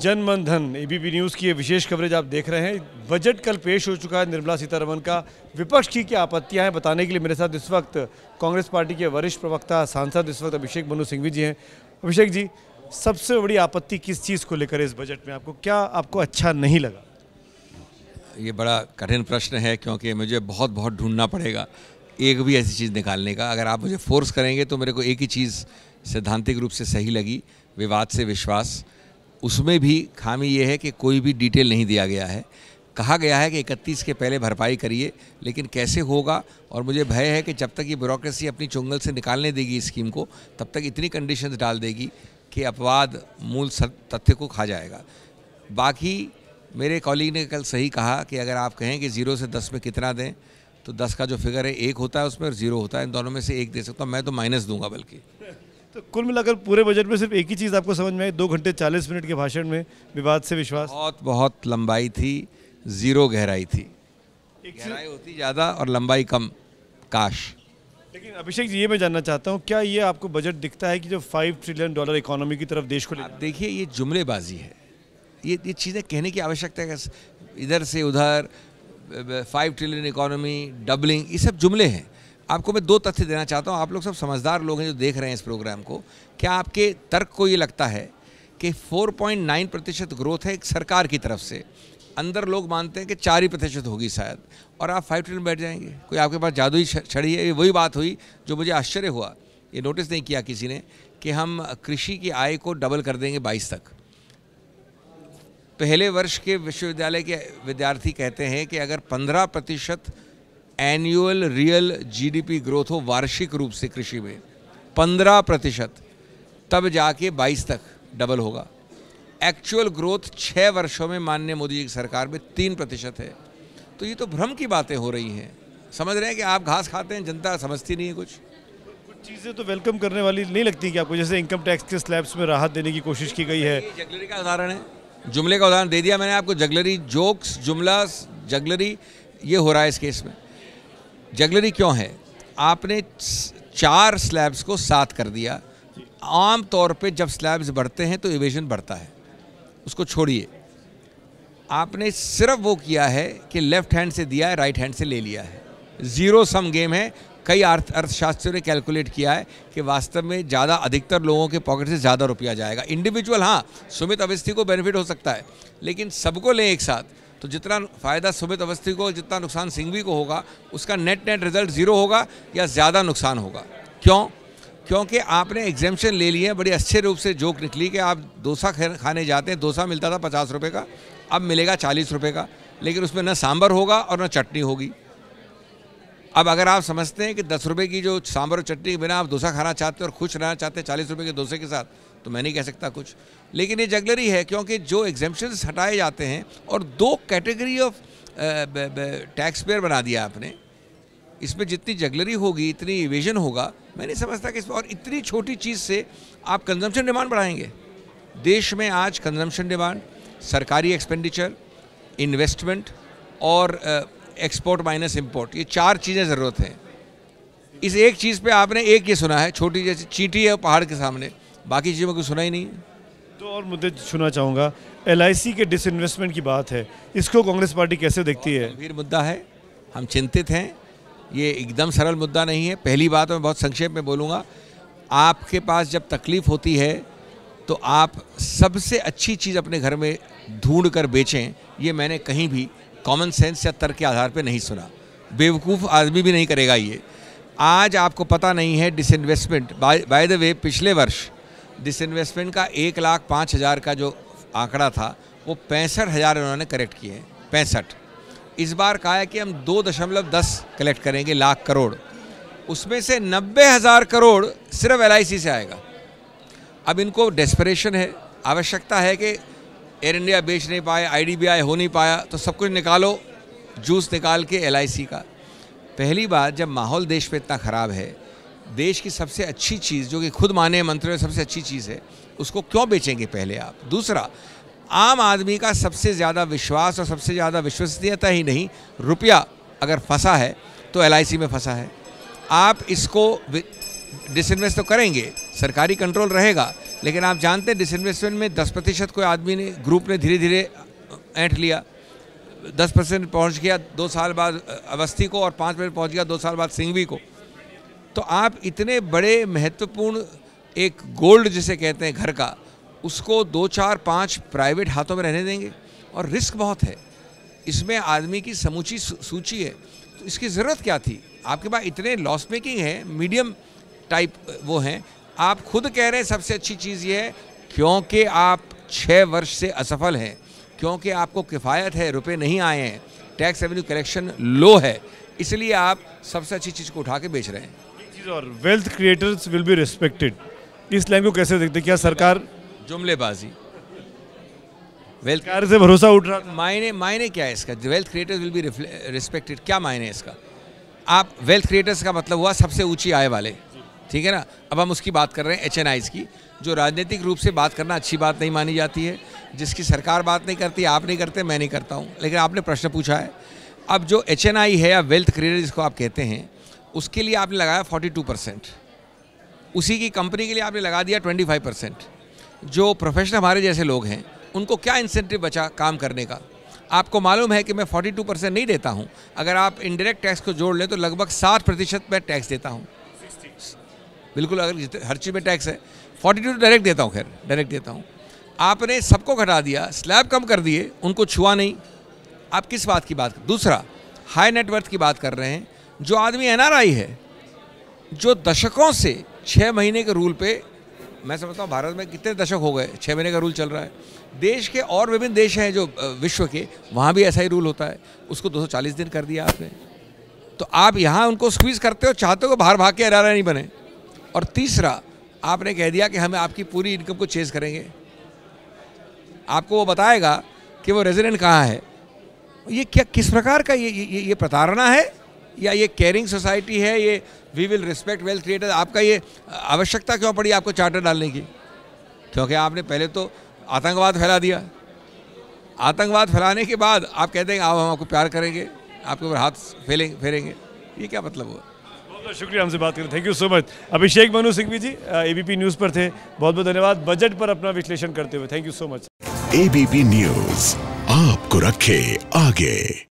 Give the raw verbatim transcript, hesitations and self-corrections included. जनमन धन ABP news की ये विशेष कवरेज आप देख रहे हैं। बजट कल पेश हो चुका है निर्मला सीतारमन का। विपक्ष की क्या आपत्तियां हैं बताने के लिए मेरे साथ इस वक्त कांग्रेस पार्टी के वरिष्ठ प्रवक्ता सांसद इस वक्त अभिषेक मनु सिंघवी जी हैं। अभिषेक जी, सबसे बड़ी आपत्ति किस चीज़ को लेकर इस बजट में आपको क्या आपको अच्छा नहीं लगा? ये बड़ा कठिन प्रश्न है क्योंकि मुझे बहुत बहुत ढूंढना पड़ेगा एक भी ऐसी चीज़ निकालने का। अगर आप मुझे फोर्स करेंगे तो मेरे को एक ही चीज़ सैद्धांतिक रूप से सही लगी, विवाद से विश्वास। उसमें भी खामी ये है कि कोई भी डिटेल नहीं दिया गया है। कहा गया है कि इकतीस के पहले भरपाई करिए, लेकिन कैसे होगा? और मुझे भय है कि जब तक ये ब्यूरोक्रेसी अपनी चुंगल से निकालने देगी इस स्कीम को, तब तक इतनी कंडीशंस डाल देगी कि अपवाद मूल तथ्य को खा जाएगा। बाकी मेरे कॉलीग ने कल सही कहा कि अगर आप कहें कि ज़ीरो से दस में कितना दें तो दस का जो फिगर है एक होता है उसमें और ज़ीरो होता है, इन दोनों में से एक दे सकता हूँ मैं, तो माइनस दूंगा। बल्कि तो कुल मिलाकर पूरे बजट में सिर्फ एक ही चीज़ आपको समझ में आई, दो घंटे चालीस मिनट के भाषण में विवाद से विश्वास। बहुत बहुत लंबाई थी, ज़ीरो गहराई थी। गहराई होती ज़्यादा और लंबाई कम, काश। लेकिन अभिषेक जी, ये मैं जानना चाहता हूँ, क्या ये आपको बजट दिखता है कि जो फाइव ट्रिलियन डॉलर इकोनॉमी की तरफ देश को ले? देखिए, ये जुमलेबाजी है, ये ये चीज़ें कहने की आवश्यकता है, इधर से उधर फाइव ट्रिलियन इकोनॉमी, डबलिंग, ये सब जुमले हैं। आपको मैं दो तथ्य देना चाहता हूं, आप लोग सब समझदार लोग हैं जो देख रहे हैं इस प्रोग्राम को। क्या आपके तर्क को ये लगता है कि चार पॉइंट नौ प्रतिशत ग्रोथ है सरकार की तरफ से, अंदर लोग मानते हैं कि चार ही प्रतिशत होगी शायद, और आप फाइव ट्रिलियन बैठ जाएंगे? कोई आपके पास जादू ही छड़ी है? ये वही बात हुई जो मुझे आश्चर्य हुआ, ये नोटिस नहीं किया किसी ने, कि हम कृषि की आय को डबल कर देंगे बाईस तक। पहले वर्ष के विश्वविद्यालय के विद्यार्थी कहते हैं कि अगर पंद्रह प्रतिशत एनुअल रियल जीडीपी ग्रोथ हो वार्षिक रूप से कृषि में, पंद्रह प्रतिशत, तब जाके बाईस तक डबल होगा। एक्चुअल ग्रोथ छः वर्षों में माननीय मोदी जी की सरकार में तीन प्रतिशत है। तो ये तो भ्रम की बातें हो रही हैं। समझ रहे हैं कि आप घास खाते हैं, जनता समझती नहीं है कुछ। चीज़ें तो वेलकम करने वाली नहीं लगती कि आपको, जैसे इनकम टैक्स के स्लैब्स में राहत देने की कोशिश की गई है। जगलरी का उदाहरण है, जुमले का उदाहरण दे दिया मैंने आपको। जगलरी, जोक्स, जुमला, जगलरी, ये हो रहा है इस केस में। जगलरी क्यों है? आपने चार स्लैब्स को सात कर दिया। आम तौर पे जब स्लैब्स बढ़ते हैं तो इवेजन बढ़ता है, उसको छोड़िए। आपने सिर्फ वो किया है कि लेफ्ट हैंड से दिया है, राइट हैंड से ले लिया है। ज़ीरो सम गेम है। कई अर्थशास्त्रियों ने कैलकुलेट किया है कि वास्तव में ज़्यादा, अधिकतर लोगों के पॉकेट से ज़्यादा रुपया जाएगा। इंडिविजुअल, हाँ, सुमित अवस्थी को बेनिफिट हो सकता है, लेकिन सबको लें एक साथ तो जितना फ़ायदा सुमित अवस्थी को, जितना नुकसान सिंघवी को होगा, उसका नेट नेट रिजल्ट ज़ीरो होगा या ज़्यादा नुकसान होगा। क्यों? क्योंकि आपने एग्जेम्पशन ले लिए हैं। बड़ी अच्छे रूप से जोक निकली कि आप डोसा खाने जाते हैं, डोसा मिलता था पचास रुपये का, अब मिलेगा चालीस रुपये का, लेकिन उसमें न सांभर होगा और न चटनी होगी। अब अगर आप समझते हैं कि दस रुपये की जो सांभर और चटनी के बिना आप डोसा खाना चाहते हो और खुश रहना चाहते हैं चालीस रुपये के डोसे के साथ, तो मैं नहीं कह सकता कुछ। लेकिन ये जगलरी है, क्योंकि जो एग्जेम्पशंस हटाए जाते हैं और दो कैटेगरी ऑफ टैक्स पेयर बना दिया आपने, इसमें जितनी जगलरी होगी इतनी इवेजन होगा। मैं नहीं समझता कि इसमें, और इतनी छोटी चीज़ से आप कंजम्पशन डिमांड बढ़ाएंगे। देश में आज कंजम्पशन डिमांड, सरकारी एक्सपेंडिचर, इन्वेस्टमेंट और एक्सपोर्ट माइनस इम्पोर्ट, ये चार चीज़ें ज़रूरत हैं। इस एक चीज़ पे आपने एक ये सुना है, छोटी जैसी चींटी है पहाड़ के सामने, बाकी चीज़ों में कुछ सुना ही नहीं है। तो और मुद्दे सुनना चाहूँगा, एल आई सी के डिसइन्वेस्टमेंट की बात है, इसको कांग्रेस पार्टी कैसे देखती है? गंभीर मुद्दा है, हम चिंतित हैं। ये एकदम सरल मुद्दा नहीं है। पहली बात मैं बहुत संक्षेप में बोलूँगा, आपके पास जब तकलीफ होती है तो आप सबसे अच्छी चीज़ अपने घर में ढूँढ कर बेचें। ये मैंने कहीं भी कॉमन सेंस या तर्क के आधार पे नहीं सुना, बेवकूफ़ आदमी भी नहीं करेगा ये। आज आपको पता नहीं है डिसइन्वेस्टमेंट, बाय द वे पिछले वर्ष डिसइन्वेस्टमेंट का एक लाख पाँच हज़ार का जो आंकड़ा था वो पैंसठ हज़ार उन्होंने करेक्ट किए हैं, पैंसठ। इस बार कहा है कि हम दो दशमलव दस कलेक्ट करेंगे लाख करोड़, उसमें से नब्बे हज़ार करोड़ सिर्फ एल आई सी से आएगा। अब इनको डेस्परेशन है, आवश्यकता है कि एयर इंडिया बेच नहीं पाए, आईडीबीआई हो नहीं पाया, तो सब कुछ निकालो, जूस निकाल के एलआईसी का। पहली बात, जब माहौल देश पे इतना ख़राब है, देश की सबसे अच्छी चीज़ जो कि खुद माने मंत्रियों सबसे अच्छी चीज़ है, उसको क्यों बेचेंगे पहले आप? दूसरा, आम आदमी का सबसे ज़्यादा विश्वास और सबसे ज़्यादा विश्वसनीयता ही नहीं, रुपया अगर फंसा है तो एलआईसी में फंसा है। आप इसको डिसइन्वेस्ट तो करेंगे, सरकारी कंट्रोल रहेगा, लेकिन आप जानते हैं डिसइन्वेस्टमेंट में दस प्रतिशत कोई आदमी ने ग्रुप ने धीरे धीरे ऐंठ लिया, दस परसेंट पहुँच गया दो साल बाद अवस्थी को और पाँच परसेंट पहुँच गया दो साल बाद सिंघवी को। तो आप इतने बड़े महत्वपूर्ण एक गोल्ड जिसे कहते हैं घर का, उसको दो चार पाँच प्राइवेट हाथों में रहने देंगे? और रिस्क बहुत है इसमें, आदमी की समूची सूची है, तो इसकी ज़रूरत क्या थी? आपके पास इतने लॉस मेकिंग है, मीडियम टाइप वो हैं, आप खुद कह रहे हैं सबसे अच्छी चीज़ ये है क्योंकि आप छः वर्ष से असफल हैं, क्योंकि आपको किफ़ायत है, रुपए नहीं आए हैं, टैक्स रेवेन्यू कलेक्शन लो है, इसलिए आप सबसे अच्छी चीज़ को उठा के बेच रहे हैं। एक चीज़ और, wealth creators will be respected, इस लाइन को कैसे देखते हैं? क्या सरकार जुमलेबाजी, वेल्थ कार से भरोसा उठ रहा था। मायने मायने क्या है इसका? Wealth creators will be respected, क्या मायने इसका? आप वेल्थ क्रिएटर्स का मतलब हुआ सबसे ऊंची आय वाले, ठीक है ना? अब हम उसकी बात कर रहे हैं एच एन आईज़ की, जो राजनीतिक रूप से बात करना अच्छी बात नहीं मानी जाती है, जिसकी सरकार बात नहीं करती, आप नहीं करते, मैं नहीं करता हूँ, लेकिन आपने प्रश्न पूछा है। अब जो एच एन आई है या वेल्थ क्रिएटर जिसको आप कहते हैं, उसके लिए आपने लगाया फोर्टी टू परसेंट, उसी की कंपनी के लिए आपने लगा दिया ट्वेंटी फाइव परसेंट। जो प्रोफेशनल हमारे जैसे लोग हैं उनको क्या इंसेंटिव बचा काम करने का? आपको मालूम है कि मैं फोर्टी टू परसेंट नहीं देता हूं, अगर आप इनडायरेक्ट टैक्स को जोड़ लें तो लगभग साठ प्रतिशत मैं टैक्स देता हूं। बिल्कुल, अगर हर चीज़ में टैक्स है, फोर्टी टू डायरेक्ट देता हूं, खैर डायरेक्ट देता हूं। आपने सबको घटा दिया, स्लैब कम कर दिए, उनको छुआ नहीं। आप किस बात की बात? दूसरा, हाई नेटवर्थ की बात कर रहे हैं। जो आदमी एन आर आई है, जो दशकों से छः महीने के रूल पर, मैं समझता हूँ भारत में कितने दशक हो गए छः महीने का रूल चल रहा है, देश के और विभिन्न देश हैं जो विश्व के, वहाँ भी ऐसा ही रूल होता है, उसको दो सौ चालीस दिन कर दिया आपने। तो आप यहाँ उनको स्क्वीज़ करते हो, चाहते हो बाहर भाग के एन आर आई नहीं बने। और तीसरा, आपने कह दिया कि हम आपकी पूरी इनकम को चेज़ करेंगे, आपको वो बताएगा कि वो रेजिडेंट कहाँ है। ये क्या, किस प्रकार का ये ये, ये प्रताड़ना है या ये केयरिंग सोसाइटी है? ये we will respect wealth creator, आपका ये आवश्यकता क्यों पड़ी आपको चार्टर डालने की? क्योंकि आपने पहले तो आतंकवाद फैला दिया, आतंकवाद फैलाने के बाद आप कहते हैं आप हम आपको प्यार करेंगे, आपके ऊपर हाथ फेलेंगे फेरेंगे, ये क्या मतलब हुआ? बहुत बहुत शुक्रिया हमसे बात करें, thank you so much. Abhishek Manu Singhvi ji ABP news पर थे, बहुत बहुत धन्यवाद बजट पर अपना विश्लेषण करते हुए, thank you so much. ABP news आपको रखे आगे।